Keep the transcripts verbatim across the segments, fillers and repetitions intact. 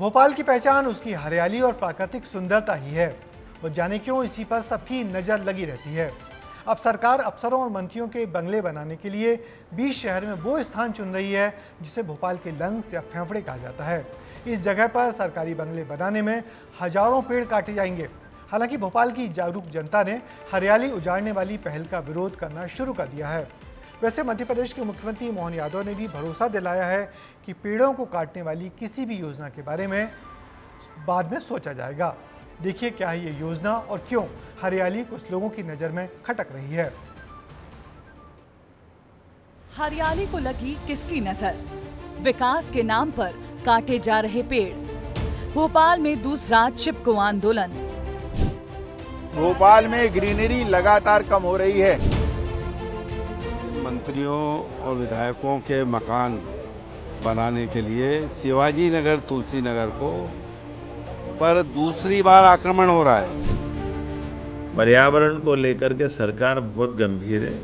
भोपाल की पहचान उसकी हरियाली और प्राकृतिक सुंदरता ही है और जाने क्यों इसी पर सबकी नज़र लगी रहती है। अब सरकार अफसरों और मंत्रियों के बंगले बनाने के लिए बीच शहर में वो स्थान चुन रही है जिसे भोपाल के लंग्स या फेफड़े कहा जाता है। इस जगह पर सरकारी बंगले बनाने में हजारों पेड़ काटे जाएंगे। हालांकि भोपाल की जागरूक जनता ने हरियाली उजाड़ने वाली पहल का विरोध करना शुरू कर दिया है। वैसे मध्य प्रदेश के मुख्यमंत्री मोहन यादव ने भी भरोसा दिलाया है कि पेड़ों को काटने वाली किसी भी योजना के बारे में बाद में सोचा जाएगा। देखिए क्या है ये योजना और क्यों हरियाली कुछ लोगों की नज़र में खटक रही है। हरियाली को लगी किसकी नजर? विकास के नाम पर काटे जा रहे पेड़। भोपाल में दूसरा चिपको आंदोलन। भोपाल में ग्रीनरी लगातार कम हो रही है। मंत्रियों और विधायकों के मकान बनाने के लिए शिवाजी नगर, तुलसी नगर को पर दूसरी बार आक्रमण हो रहा है। पर्यावरण को लेकर के सरकार बहुत गंभीर है।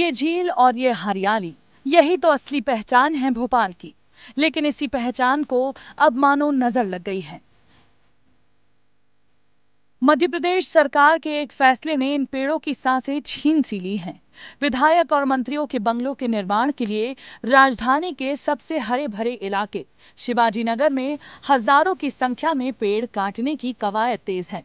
ये झील और ये हरियाली, यही तो असली पहचान है भोपाल की। लेकिन इसी पहचान को अब मानो नजर लग गई है। मध्य प्रदेश सरकार के एक फैसले ने इन पेड़ों की सांसें छीन सी ली हैं। विधायक और मंत्रियों के बंगलों के निर्माण के लिए राजधानी के सबसे हरे भरे इलाके शिवाजी नगर में हजारों की संख्या में पेड़ काटने की कवायद तेज है।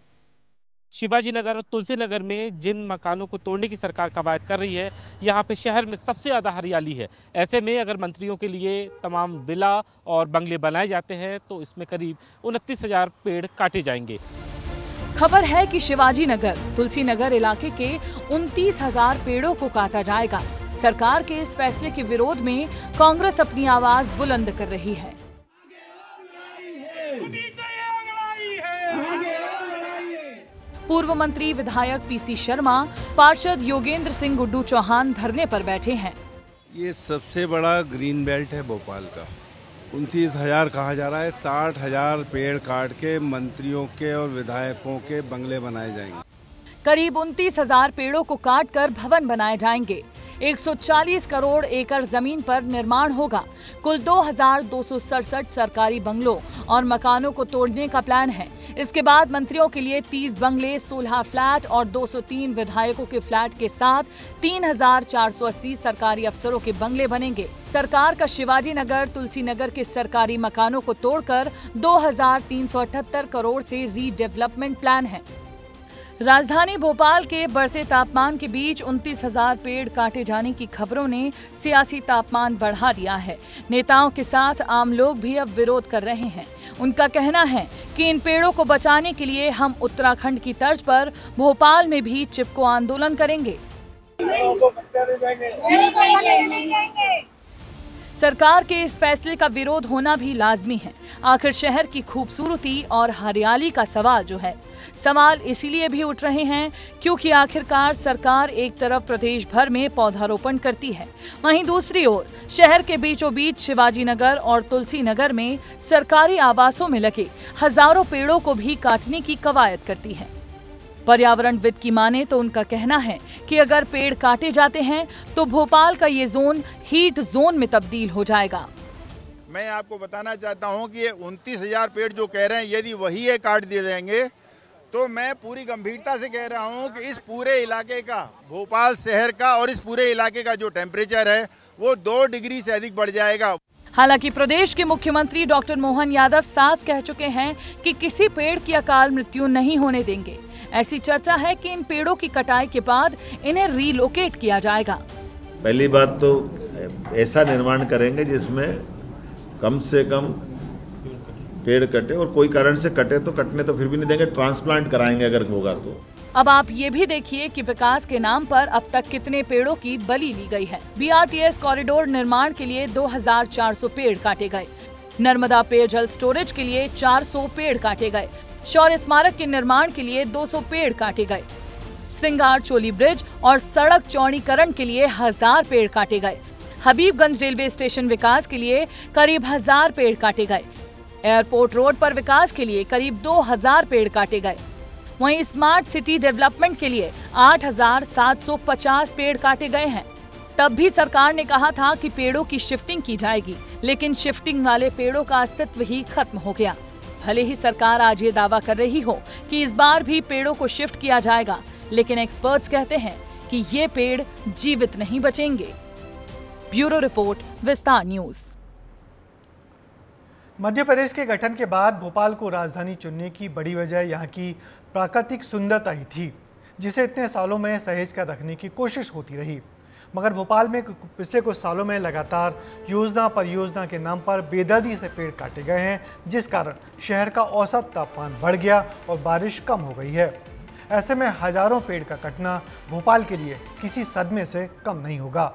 शिवाजी नगर और तुलसी नगर में जिन मकानों को तोड़ने की सरकार कवायद कर रही है, यहाँ पे शहर में सबसे ज़्यादा हरियाली है। ऐसे में अगर मंत्रियों के लिए तमाम विला और बंगले बनाए जाते हैं तो इसमें करीब उनतीस हजार पेड़ काटे जाएंगे। खबर है कि शिवाजी नगर, तुलसी नगर इलाके के उनतीस हजार पेड़ों को काटा जाएगा। सरकार के इस फैसले के विरोध में कांग्रेस अपनी आवाज बुलंद कर रही है। पूर्व मंत्री विधायक पीसी शर्मा, पार्षद योगेंद्र सिंह, गुड्डू चौहान धरने पर बैठे हैं। ये सबसे बड़ा ग्रीन बेल्ट है भोपाल का। उनतीस हजार कहा जा रहा है। साठ हजार पेड़ काट के मंत्रियों के और विधायकों के बंगले बनाए जाएंगे। करीब उनतीस हजार पेड़ों को काट कर भवन बनाए जाएंगे। एक सौ चालीस करोड़ एकड़ जमीन पर निर्माण होगा। कुल दो हजार दो सौ सड़सठ सरकारी बंगलों और मकानों को तोड़ने का प्लान है। इसके बाद मंत्रियों के लिए तीस बंगले, सोलह फ्लैट और दो सौ तीन विधायकों के फ्लैट के साथ तीन हजार चार सौ अस्सी सरकारी अफसरों के बंगले बनेंगे। सरकार का शिवाजी नगर, तुलसी नगर के सरकारी मकानों को तोड़कर दो हजार तीन सौ अठहत्तर करोड़ से रीडेवलपमेंट प्लान है। राजधानी भोपाल के बढ़ते तापमान के बीच उनतीस हजार पेड़ काटे जाने की खबरों ने सियासी तापमान बढ़ा दिया है। नेताओं के साथ आम लोग भी अब विरोध कर रहे हैं। उनका कहना है कि इन पेड़ों को बचाने के लिए हम उत्तराखंड की तर्ज पर भोपाल में भी चिपको आंदोलन करेंगे। सरकार के इस फैसले का विरोध होना भी लाजमी है। आखिर शहर की खूबसूरती और हरियाली का सवाल जो है, सवाल इसीलिए भी उठ रहे हैं क्योंकि आखिरकार सरकार एक तरफ प्रदेश भर में पौधारोपण करती है, वहीं दूसरी ओर शहर के बीचों बीच शिवाजी नगर और तुलसी नगर में सरकारी आवासों में लगे हजारों पेड़ों को भी काटने की कवायद करती है। पर्यावरणविद की माने तो उनका कहना है कि अगर पेड़ काटे जाते हैं तो भोपाल का ये जोन हीट जोन में तब्दील हो जाएगा। मैं आपको बताना चाहता हूं कि ये उनतीस हजार पेड़ जो कह रहे हैं, यदि वही ये काट दिए जाएंगे तो मैं पूरी गंभीरता से कह रहा हूं कि इस पूरे इलाके का, भोपाल शहर का और इस पूरे इलाके का जो टेम्परेचर है वो दो डिग्री से अधिक बढ़ जाएगा। हालांकि प्रदेश के मुख्यमंत्री डॉक्टर मोहन यादव साफ कह चुके हैं कि किसी पेड़ की अकाल मृत्यु नहीं होने देंगे। ऐसी चर्चा है कि इन पेड़ों की कटाई के बाद इन्हें रीलोकेट किया जाएगा। पहली बात तो ऐसा निर्माण करेंगे जिसमें कम से कम पेड़ कटे, और कोई कारण से कटे तो कटने तो फिर भी नहीं देंगे, ट्रांसप्लांट कराएंगे अगर होगा तो। अब आप ये भी देखिए कि विकास के नाम पर अब तक कितने पेड़ों की बलि ली गई है। बीआरटीएस कॉरिडोर निर्माण के लिए दो हजार चार सौ पेड़ काटे गए। नर्मदा पेयजल स्टोरेज के लिए चार सौ पेड़ काटे गए। शौर्य स्मारक के निर्माण के लिए दो सौ पेड़ काटे गए। श्रृंगार चोली ब्रिज और सड़क चौड़ीकरण के लिए हजार पेड़ काटे गए। हबीबगंज रेलवे स्टेशन विकास के लिए करीब हजार पेड़ काटे गए। एयरपोर्ट रोड पर विकास के लिए करीब दो हजार पेड़ काटे गए। वहीं स्मार्ट सिटी डेवलपमेंट के लिए आठ हजार सात सौ पचास पेड़ काटे गए हैं। तब भी सरकार ने कहा था कि पेड़ों की शिफ्टिंग की जाएगी, लेकिन शिफ्टिंग वाले पेड़ों का अस्तित्व ही खत्म हो गया। भले ही सरकार आज ये दावा कर रही हो कि इस बार भी पेड़ों को शिफ्ट किया जाएगा, लेकिन एक्सपर्ट्स कहते हैं कि ये पेड़ जीवित नहीं बचेंगे। Bureau report, Vistaar news. Madhya Pradesh के गठन के बाद भोपाल को राजधानी चुनने की बड़ी वजह यहाँ की प्राकृतिक सुंदरता ही थी, जिसे इतने सालों में सहेज कर रखने की कोशिश होती रही। मगर भोपाल में पिछले कुछ सालों में लगातार योजना पर योजना के नाम पर बेदर्दी से पेड़ काटे गए हैं, जिस कारण शहर का औसत तापमान बढ़ गया और बारिश कम हो गई है। ऐसे में हजारों पेड़ का कटना भोपाल के लिए किसी सदमे से कम नहीं होगा।